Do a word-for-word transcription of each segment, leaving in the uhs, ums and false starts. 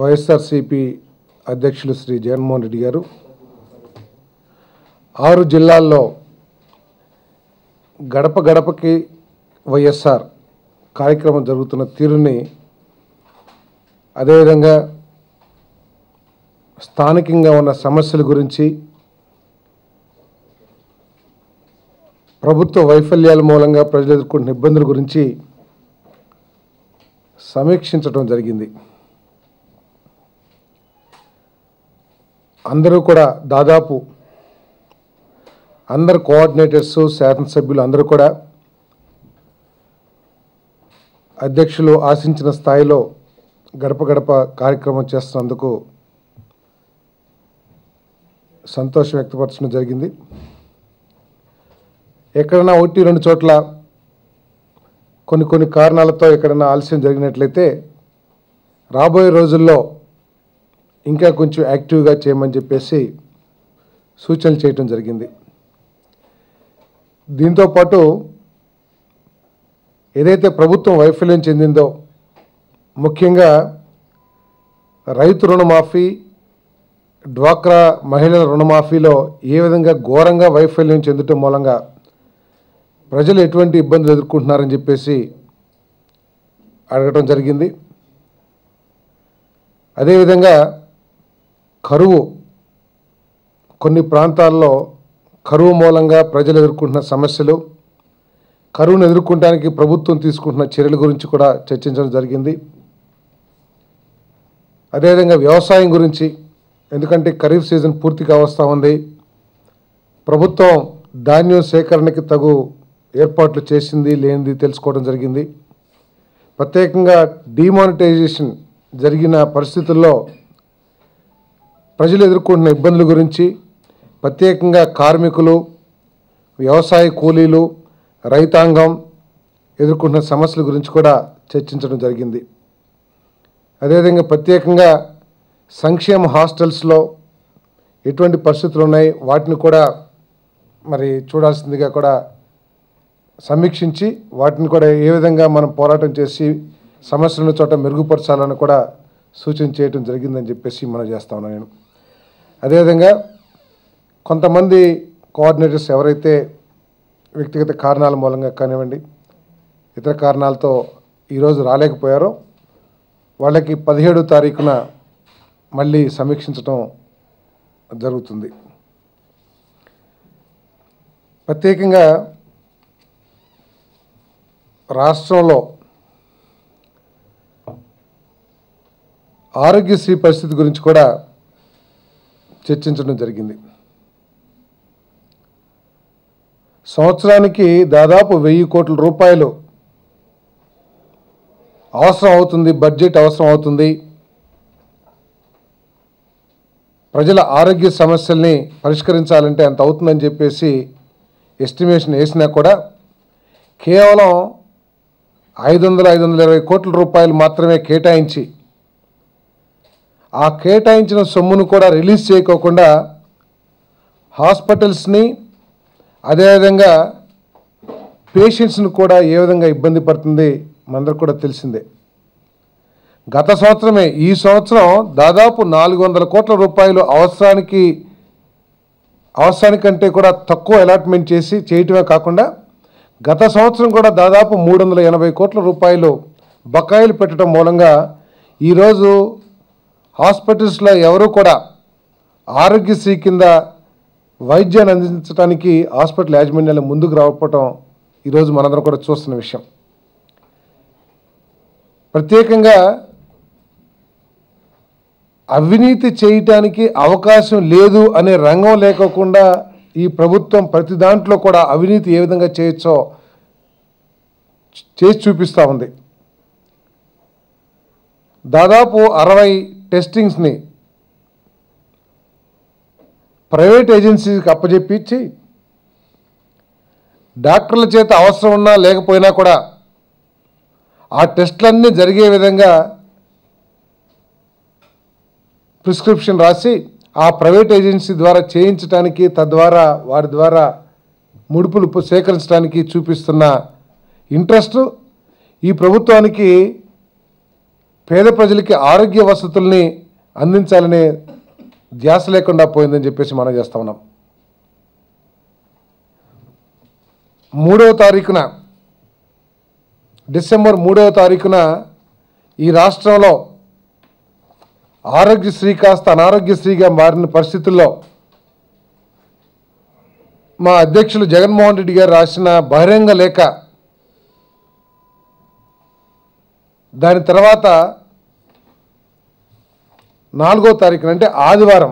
వైఎస్ఆర్సీపీ అధ్యక్షులు శ్రీ జగన్మోహన్ రెడ్డి గారు ఆరు జిల్లాల్లో గడప గడపకి వైఎస్ఆర్ కార్యక్రమం జరుగుతున్న తీరుని, అదేవిధంగా స్థానికంగా ఉన్న సమస్యల గురించి, ప్రభుత్వ వైఫల్యాల మూలంగా ప్రజలు ఎదుర్కొంటున్న ఇబ్బందుల గురించి సమీక్షించడం జరిగింది. అందరూ కూడా దాదాపు అందరు కోఆర్డినేటర్స్, శాసనసభ్యులు అందరూ కూడా అధ్యక్షులు ఆశించిన స్థాయిలో గడప గడప కార్యక్రమం చేస్తున్నందుకు సంతోషం వ్యక్తపరచడం జరిగింది. ఎక్కడన్నా ఒకటి రెండు చోట్ల కొన్ని కొన్ని కారణాలతో ఎక్కడన్నా ఆలస్యం జరిగినట్లయితే రాబోయే రోజుల్లో ఇంకా కొంచెం యాక్టివ్గా చేయమని చెప్పేసి సూచనలు చేయటం జరిగింది. దీంతోపాటు ఏదైతే ప్రభుత్వం వైఫల్యం చెందిందో, ముఖ్యంగా రైతు రుణమాఫీ, డ్వాక్రా మహిళల రుణమాఫీలో ఏ విధంగా ఘోరంగా వైఫల్యం చెందటం మూలంగా ప్రజలు ఎటువంటి ఇబ్బందులు ఎదుర్కొంటున్నారని చెప్పేసి అడగటం జరిగింది. అదేవిధంగా కరువు, కొన్ని ప్రాంతాల్లో కరువు మూలంగా ప్రజలు ఎదుర్కొంటున్న సమస్యలు, కరువును ఎదుర్కొనడానికి ప్రభుత్వం తీసుకుంటున్న చర్యల గురించి కూడా చర్చించడం జరిగింది. అదేవిధంగా వ్యవసాయం గురించి, ఎందుకంటే ఖరీఫ్ సీజన్ పూర్తి కావస్తూ ఉంది, ప్రభుత్వం ధాన్యం సేకరణకి తగు ఏర్పాట్లు చేసింది లేనిది తెలుసుకోవడం జరిగింది. ప్రత్యేకంగా డిమానిటైజేషన్ జరిగిన పరిస్థితుల్లో ప్రజలు ఎదుర్కొంటున్న ఇబ్బందుల గురించి, ప్రత్యేకంగా కార్మికులు, వ్యవసాయ కూలీలు, రైతాంగం ఎదుర్కొంటున్న సమస్యల గురించి కూడా చర్చించడం జరిగింది. అదేవిధంగా ప్రత్యేకంగా సంక్షేమ హాస్టల్స్లో ఎటువంటి పరిస్థితులు ఉన్నాయి, వాటిని కూడా మరి చూడాల్సిందిగా కూడా సమీక్షించి, వాటిని కూడా ఏ విధంగా మనం పోరాటం చేసి సమస్యలను చోట మెరుగుపరచాలని కూడా సూచన చేయడం జరిగిందని చెప్పేసి మనం చేస్తా ఉన్నాను నేను. అదేవిధంగా కొంతమంది కోఆర్డినేటర్స్ ఎవరైతే వ్యక్తిగత కారణాల మూలంగా కానివ్వండి, ఇతర కారణాలతో ఈరోజు రాలేకపోయారో వాళ్ళకి పదిహేడు తారీఖున మళ్ళీ సమీక్షించడం జరుగుతుంది. ప్రత్యేకంగా రాష్ట్రంలో ఆరోగ్యశ్రీ పరిస్థితి గురించి కూడా చర్చించడం జరిగింది. సంవత్సరానికి దాదాపు వెయ్యి కోట్ల రూపాయలు అవసరం అవుతుంది, బడ్జెట్ అవసరం అవుతుంది. ప్రజల ఆరోగ్య సమస్యల్ని పరిష్కరించాలంటే అంత అవుతుందని చెప్పేసి ఎస్టిమేషన్ వేసినా కూడా కేవలం ఐదు వందల ఐదు వందల ఇరవై కోట్ల రూపాయలు మాత్రమే కేటాయించి, ఆ కేటాయించిన సొమ్మును కూడా రిలీజ్ చేయకోకుండా హాస్పిటల్స్ని, అదేవిధంగా పేషెంట్స్ను కూడా ఏ విధంగా ఇబ్బంది పడుతుంది మనందరికి కూడా తెలిసిందే. గత సంవత్సరమే ఈ సంవత్సరం దాదాపు నాలుగు వందల కోట్ల రూపాయలు అవసరానికి అవసరానికంటే కూడా తక్కువ అలాట్మెంట్ చేసి చేయటమే కాకుండా గత సంవత్సరం కూడా దాదాపు మూడు వందల ఎనభై కోట్ల రూపాయలు బకాయిలు పెట్టడం మూలంగా ఈరోజు హాస్పిటల్స్లో ఎవరూ కూడా ఆరోగ్యశ్రీ కింద వైద్యాన్ని అందించడానికి హాస్పిటల్ యాజమాన్యాలు ముందుకు రావడం ఈరోజు మనందరం కూడా చూస్తున్న విషయం. ప్రత్యేకంగా అవినీతి చేయటానికి అవకాశం లేదు అనే రంగం లేకోకుండా ఈ ప్రభుత్వం ప్రతి దాంట్లో కూడా అవినీతి ఏ విధంగా చేయొచ్చో చేసి చూపిస్తూ ఉంది. దాదాపు అరవై టెస్టింగ్స్ని ప్రైవేట్ ఏజెన్సీకి అప్పజెప్పించి డాక్టర్ల చేత అవసరం ఉన్నా లేకపోయినా కూడా ఆ టెస్టులన్నీ జరిగే విధంగా ప్రిస్క్రిప్షన్ రాసి ఆ ప్రైవేట్ ఏజెన్సీ ద్వారా చేయించడానికి, తద్వారా వారి ద్వారా ముడుపులు సేకరించడానికి చూపిస్తున్న ఇంట్రెస్ట్ ఈ ప్రభుత్వానికి పేద ప్రజలకు ఆరోగ్య వసతుల్ని అందించాలనే ధ్యాస లేకుండా పోయిందని చెప్పేసి మనం చేస్తా ఉన్నాం. మూడవ తారీఖున డిసెంబర్ మూడవ తారీఖున ఈ రాష్ట్రంలో ఆరోగ్యశ్రీ కాస్త అనారోగ్యశ్రీగా మారిన పరిస్థితుల్లో మా అధ్యక్షులు జగన్మోహన్ రెడ్డి గారు రాసిన బహిరంగ లేఖ, దాని తర్వాత నాలుగో తారీఖున అంటే ఆదివారం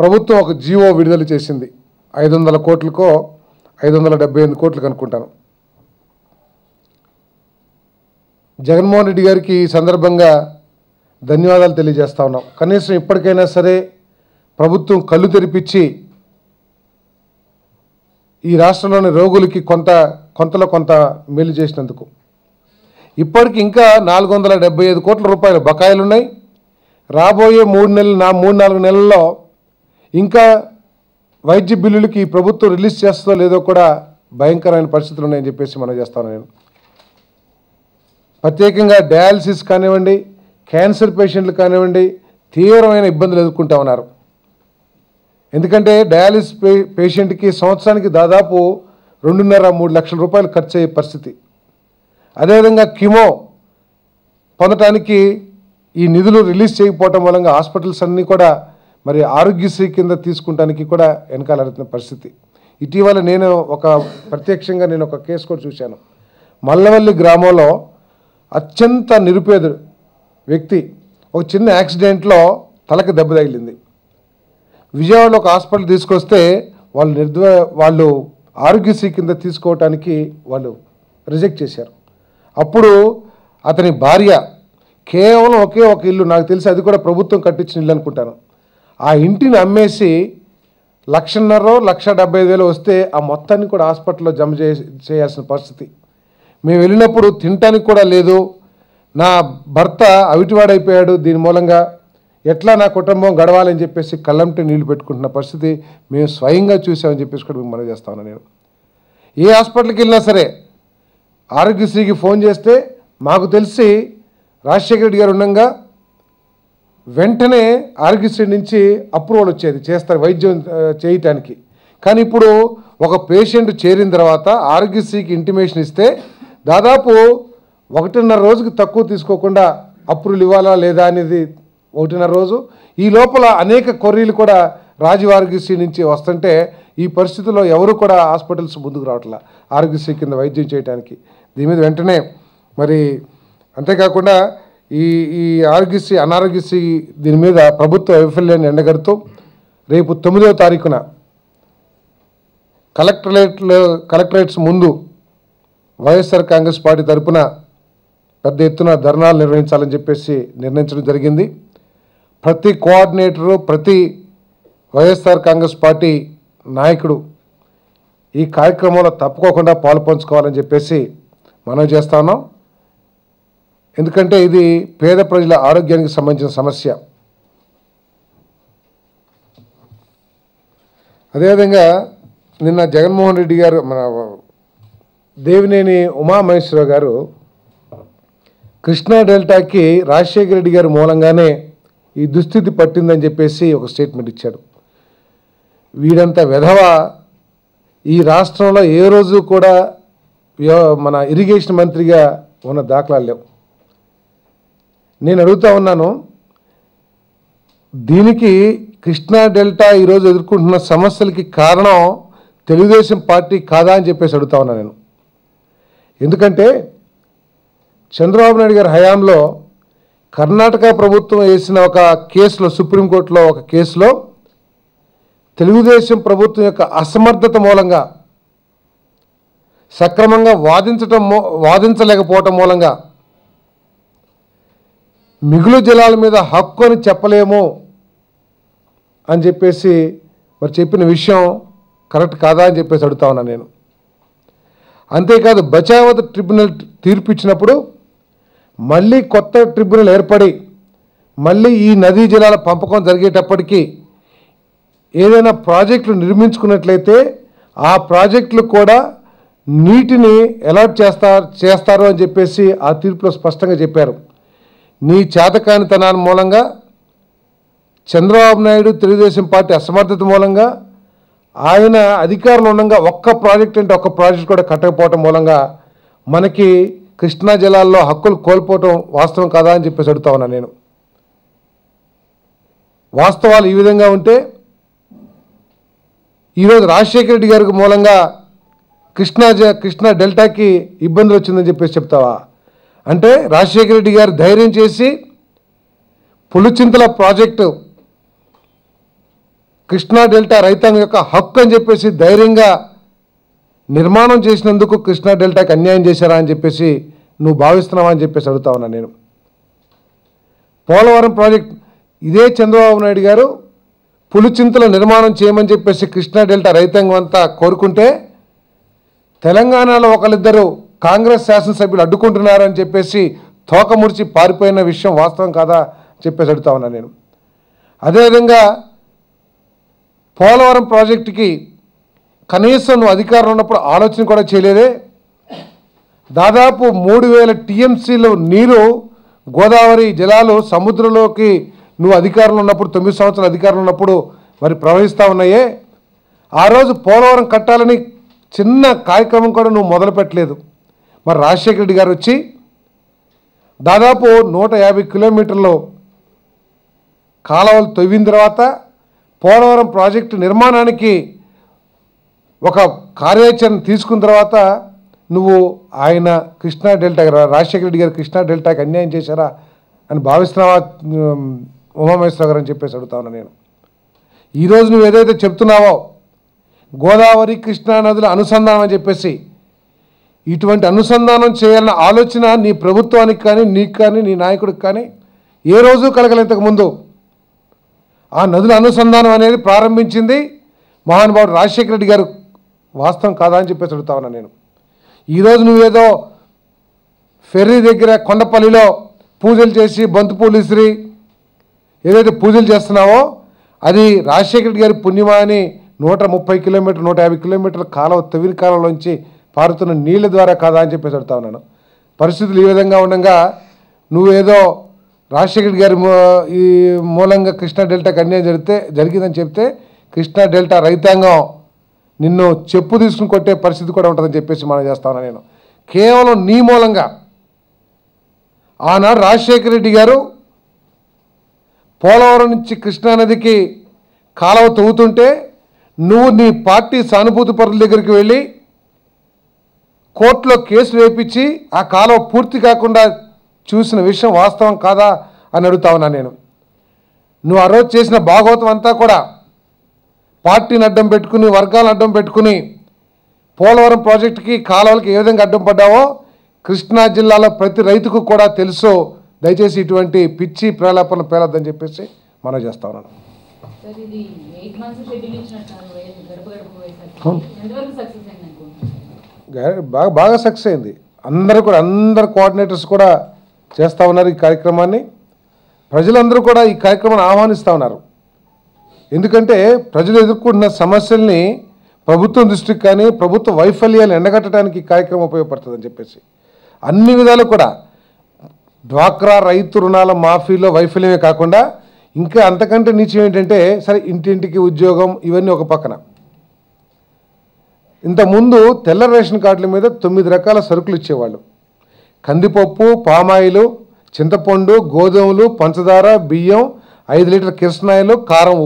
ప్రభుత్వం ఒక జీవో విడుదల చేసింది. ఐదు వందల కోట్లకో ఐదు వందల డెబ్బై ఎనిమిది కోట్లు కనుక్కుంటాను. జగన్మోహన్ రెడ్డి గారికి ఈ సందర్భంగా ధన్యవాదాలు తెలియజేస్తా ఉన్నాం. కనీసం ఇప్పటికైనా సరే ప్రభుత్వం కళ్ళు తెరిపించి ఈ రాష్ట్రంలోని రోగులకి కొంత కొంతలో కొంత మేలు చేసినందుకు. ఇప్పటికి ఇంకా నాలుగు వందల డెబ్బై ఐదు కోట్ల రూపాయలు బకాయిలు ఉన్నాయి. రాబోయే మూడు నెలలు నా మూడు నాలుగు నెలల్లో ఇంకా వైద్య బిల్లులకి ఈ ప్రభుత్వం రిలీజ్ చేస్తుందో లేదో కూడా భయంకరమైన పరిస్థితులు ఉన్నాయని చెప్పేసి మనం చేస్తాను. నేను ప్రత్యేకంగా డయాలసిస్ కానివ్వండి, క్యాన్సర్ పేషెంట్లు కానివ్వండి, తీవ్రమైన ఇబ్బందులు ఎదుర్కొంటూ ఉన్నారు. ఎందుకంటే డయాలసిస్ పే పేషెంట్కి సంవత్సరానికి దాదాపు రెండున్నర మూడు లక్షల రూపాయలు ఖర్చు అయ్యే పరిస్థితి. అదేవిధంగా కిమో పొందటానికి ఈ నిధులు రిలీజ్ చేయకపోవటం వలన హాస్పిటల్స్ అన్నీ కూడా మరి ఆరోగ్యశ్రీ కింద తీసుకుంటానికి కూడా వెనకాలడుతున్న పరిస్థితి. ఇటీవల నేను ఒక ప్రత్యక్షంగా నేను ఒక కేసు కూడా చూశాను. మల్లవల్లి గ్రామంలో అత్యంత నిరుపేద వ్యక్తి ఒక చిన్న యాక్సిడెంట్లో తలకు దెబ్బ తగిలింది. విజయవాడలో ఒక హాస్పిటల్ తీసుకొస్తే వాళ్ళు నిర్ద వాళ్ళు ఆరోగ్యశ్రీ కింద తీసుకోవటానికి వాళ్ళు రిజెక్ట్ చేశారు. అప్పుడు అతని భార్య కేవలం ఒకే ఒక ఇల్లు, నాకు తెలిసి అది కూడా ప్రభుత్వం కట్టించిన ఇల్లు అనుకుంటాను, ఆ ఇంటిని అమ్మేసి లక్షన్నర లక్ష డెబ్బై ఐదు వేలు వస్తే ఆ మొత్తాన్ని కూడా హాస్పిటల్లో జమ చే చేయాల్సిన పరిస్థితి. మేము వెళ్ళినప్పుడు తినటానికి కూడా లేదు, నా భర్త అవిటివాడైపోయాడు, దీని మూలంగా ఎట్లా నా కుటుంబం గడవాలని చెప్పేసి కళ్ళంటే నీళ్లు పెట్టుకుంటున్న పరిస్థితి మేము స్వయంగా చూసామని చెప్పేసి కూడా మేము మనం చేస్తాను. నేను ఏ హాస్పిటల్కి వెళ్ళినా సరే ఆరోగ్యశ్రీకి ఫోన్ చేస్తే మాకు తెలిసి రాజశేఖర రెడ్డి గారు ఉండగా వెంటనే ఆరోగ్యశ్రీ నుంచి అప్రూవల్ వచ్చేది చేస్తారు వైద్యం చేయటానికి. కానీ ఇప్పుడు ఒక పేషెంట్ చేరిన తర్వాత ఆరోగ్యశ్రీకి ఇంటిమేషన్ ఇస్తే దాదాపు ఒకటిన్నర రోజుకి తక్కువ తీసుకోకుండా అప్రూవల్ ఇవ్వాలా లేదా అనేది ఒకటిన్నర రోజు, ఈ లోపల అనేక కొర్రీలు కూడా రాజీవ్ ఆరోగ్యశ్రీ నుంచి వస్తుంటే ఈ పరిస్థితుల్లో ఎవరు కూడా హాస్పిటల్స్ ముందుకు రావట్లా ఆరోగ్యశ్రీ కింద వైద్యం చేయడానికి. దీని మీద వెంటనే మరి అంతేకాకుండా ఈ ఈ ఆరోగ్యశ్రీ అనారోగ్యశ్రీ దీని మీద ప్రభుత్వ వైఫల్యాన్ని ఎండగడుతూ రేపు తొమ్మిదవ తారీఖున కలెక్టరేట్లో కలెక్టరేట్స్ ముందు వైఎస్ఆర్ కాంగ్రెస్ పార్టీ తరఫున పెద్ద ఎత్తున ధర్నాలు నిర్వహించాలని చెప్పేసి నిర్ణయించడం జరిగింది. ప్రతి కోఆర్డినేటరు, ప్రతి వైఎస్ఆర్ కాంగ్రెస్ పార్టీ నాయకుడు ఈ కార్యక్రమంలో తప్పుకోకుండా పాల్పంచుకోవాలని చెప్పేసి మనం చేస్తా ఉన్నాం. ఎందుకంటే ఇది పేద ప్రజల ఆరోగ్యానికి సంబంధించిన సమస్య. అదేవిధంగా నిన్న జగన్మోహన్ రెడ్డి గారు మన దేవినేని ఉమామహేశ్వరరావు గారు కృష్ణా డెల్టాకి రాజశేఖర రెడ్డి గారి మూలంగానే ఈ దుస్థితి పట్టిందని చెప్పేసి ఒక స్టేట్మెంట్ ఇచ్చాడు. వీడంత వెధవ ఈ రాష్ట్రంలో ఏ రోజు కూడా మన ఇరిగేషన్ మంత్రిగా ఉన్న దాఖలాలు లేవు. నేను అడుగుతా ఉన్నాను, దీనికి కృష్ణా డెల్టా ఈరోజు ఎదుర్కొంటున్న సమస్యలకి కారణం తెలుగుదేశం పార్టీ కాదా అని చెప్పేసి అడుగుతా ఉన్నాను నేను. ఎందుకంటే చంద్రబాబు నాయుడు గారి హయాంలో కర్ణాటక ప్రభుత్వం వేసిన ఒక కేసులో, సుప్రీంకోర్టులో ఒక కేసులో తెలుగుదేశం ప్రభుత్వం యొక్క అసమర్థత మూలంగా, సక్రమంగా వాదించటం వాదించలేకపోవటం మూలంగా మిగులు జలాల మీద హక్కు అని చెప్పలేము అని చెప్పేసి మరి చెప్పిన విషయం కరెక్ట్ కాదా అని చెప్పేసి అడుగుతా ఉన్నా నేను. అంతేకాదు బచావత్ ట్రిబ్యునల్ తీర్పు ఇచ్చినప్పుడు మళ్ళీ కొత్త ట్రిబ్యునల్ ఏర్పడి మళ్ళీ ఈ నదీ జలాల పంపకం జరిగేటప్పటికీ ఏదైనా ప్రాజెక్టులు నిర్మించుకున్నట్లయితే ఆ ప్రాజెక్టులు కూడా నీటిని అలాట్ చేస్తారు చేస్తారు అని చెప్పేసి ఆ తీర్పులో స్పష్టంగా చెప్పారు. నీ చేతకానితనాల మూలంగా, చంద్రబాబు నాయుడు తెలుగుదేశం పార్టీ అసమర్థత మూలంగా, ఆయన అధికారులు ఉండగా ఒక్క ప్రాజెక్ట్ అంటే ఒక్క ప్రాజెక్ట్ కూడా కట్టకపోవటం మూలంగా మనకి కృష్ణా జిల్లాల్లో హక్కులు కోల్పోవటం వాస్తవం కాదా అని చెప్పేసి అడుగుతా ఉన్నా నేను. వాస్తవాలు ఈ విధంగా ఉంటే ఈరోజు రాజశేఖర రెడ్డి గారికి మూలంగా కృష్ణా కృష్ణా డెల్టాకి ఇబ్బందులు వచ్చిందని చెప్పేసి చెప్తావా? అంటే రాజశేఖర రెడ్డి గారు ధైర్యం చేసి పులుచింతల ప్రాజెక్టు కృష్ణా డెల్టా రైతాంగం యొక్క హక్కు అని చెప్పేసి ధైర్యంగా నిర్మాణం చేసినందుకు కృష్ణా డెల్టాకి అన్యాయం చేశారా అని చెప్పేసి నువ్వు భావిస్తున్నావా అని చెప్పేసి అడుగుతా ఉన్నా నేను. పోలవరం ప్రాజెక్ట్ ఇదే చంద్రబాబు నాయుడు గారు పులుచింతల నిర్మాణం చేయమని చెప్పేసి కృష్ణా డెల్టా రైతాంగం అంతా కోరుకుంటే, తెలంగాణలో ఒకళ్ళిద్దరూ కాంగ్రెస్ శాసనసభ్యులు అడ్డుకుంటున్నారని చెప్పేసి తోకముడిచి పారిపోయిన విషయం వాస్తవం కాదా చెప్పేసి అడుగుతా ఉన్నా నేను. అదేవిధంగా పోలవరం ప్రాజెక్టుకి కనీసం నువ్వు అధికారంలో ఉన్నప్పుడు ఆలోచన కూడా చేయలేదే. దాదాపు మూడు వేల టీఎంసీలు నీరు, గోదావరి జలాలు సముద్రంలోకి నువ్వు అధికారంలో ఉన్నప్పుడు, తొమ్మిది సంవత్సరాలు అధికారంలో ఉన్నప్పుడు మరి ప్రవహిస్తూ ఉన్నాయే. ఆ రోజు పోలవరం కట్టాలని చిన్న కార్యక్రమం కూడా నువ్వు మొదలుపెట్టలేదు. మరి రాజశేఖర రెడ్డి గారు వచ్చి దాదాపు నూట యాభై కిలోమీటర్లు కాలువలు తవ్విన తర్వాత పోలవరం ప్రాజెక్టు నిర్మాణానికి ఒక కార్యాచరణ తీసుకున్న తర్వాత నువ్వు ఆయన కృష్ణా డెల్టా రాజశేఖర రెడ్డి గారు కృష్ణా డెల్టాకి అన్యాయం చేశారా అని భావిస్తున్నావా ఉమామేశ్వర గారు అని చెప్పేసి అడుగుతా ఉన్నా నేను. ఈరోజు నువ్వు ఏదైతే చెప్తున్నావో గోదావరి కృష్ణా నదుల అనుసంధానం అని చెప్పేసి, ఇటువంటి అనుసంధానం చేయాలన్న ఆలోచన నీ ప్రభుత్వానికి కానీ, నీకు కానీ, నీ నాయకుడికి కానీ ఏ రోజు కలగలే. ఇంతకుముందు ఆ నదుల అనుసంధానం అనేది ప్రారంభించింది మహానుభావుడు రాజశేఖర రెడ్డి గారు, వాస్తవం కాదా అని చెప్పేసి అడుగుతా ఉన్నా నేను. ఈరోజు నువ్వేదో ఫెర్రీ దగ్గర కొండపల్లిలో పూజలు చేసి బంతిపూలు ఇసిరి ఏదైతే పూజలు చేస్తున్నావో అది రాజశేఖర రెడ్డి గారి పుణ్యమా అని నూట ముప్పై కిలోమీటర్ నూట యాభై కిలోమీటర్ల కాలువ తవ్విన కాలంలోంచి పారుతున్న నీళ్ళ ద్వారా కాదా అని చెప్పేసి అడుగుతా ఉన్నాను. పరిస్థితులు ఈ విధంగా ఉండగా నువ్వేదో రాజశేఖర గారి ఈ మూలంగా కృష్ణా డెల్టాకి అన్యాయం జరిగితే జరిగిందని చెప్తే కృష్ణా డెల్టా రైతాంగం నిన్ను చెప్పు తీసుకుని కొట్టే పరిస్థితి కూడా ఉంటుందని చెప్పేసి మనం చేస్తా ఉన్నాను నేను. కేవలం నీ మూలంగా ఆనాడు రాజశేఖర రెడ్డి గారు పోలవరం నుంచి కృష్ణానదికి కాలువ తవ్వుతుంటే నువ్వు నీ పార్టీ సానుభూతి పరుల దగ్గరికి వెళ్ళి కోర్టులో కేసు వేపించి ఆ కాలువ పూర్తి కాకుండా చూసిన విషయం వాస్తవం కాదా అని అడుగుతా ఉన్నా నేను. నువ్వు ఆ రోజు చేసిన భాగవతం అంతా కూడా పార్టీని అడ్డం పెట్టుకుని, వర్గాలను అడ్డం పెట్టుకుని పోలవరం ప్రాజెక్టుకి, కాలువలకి ఏ విధంగా అడ్డం పడ్డావో కృష్ణా జిల్లాలో ప్రతి రైతుకు కూడా తెలుసు. దయచేసి ఇటువంటి పిచ్చి ప్రలాపన పేలొద్దని చెప్పేసి మనం చేస్తా ఉన్నాను. బాగా బాగా సక్సెస్ అయింది. అందరూ కూడా, అందరు కోఆర్డినేటర్స్ కూడా చేస్తూ ఉన్నారు ఈ కార్యక్రమాన్ని. ప్రజలందరూ కూడా ఈ కార్యక్రమాన్ని ఆహ్వానిస్తూ ఉన్నారు. ఎందుకంటే ప్రజలు ఎదుర్కొంటున్న సమస్యల్ని ప్రభుత్వం దృష్టికి కానీ, ప్రభుత్వ వైఫల్యాన్ని ఎండగట్టడానికి ఈ కార్యక్రమం ఉపయోగపడుతుందని చెప్పేసి అన్ని విధాలు కూడా, డ్వాక్రా రైతు రుణాల మాఫీలో వైఫల్యమే కాకుండా ఇంకా అంతకంటే నీచం ఏంటంటే, సరే ఇంటింటికి ఉద్యోగం ఇవన్నీ ఒక పక్కన, ఇంతకుముందు తెల్ల రేషన్ కార్డుల మీద తొమ్మిది రకాల సరుకులు ఇచ్చేవాళ్ళు. కందిపప్పు, పామాయిలు, చింతపండు, గోధుమలు, పంచదార, బియ్యం, ఐదు లీటర్ కిరసనాయిలు, కారం,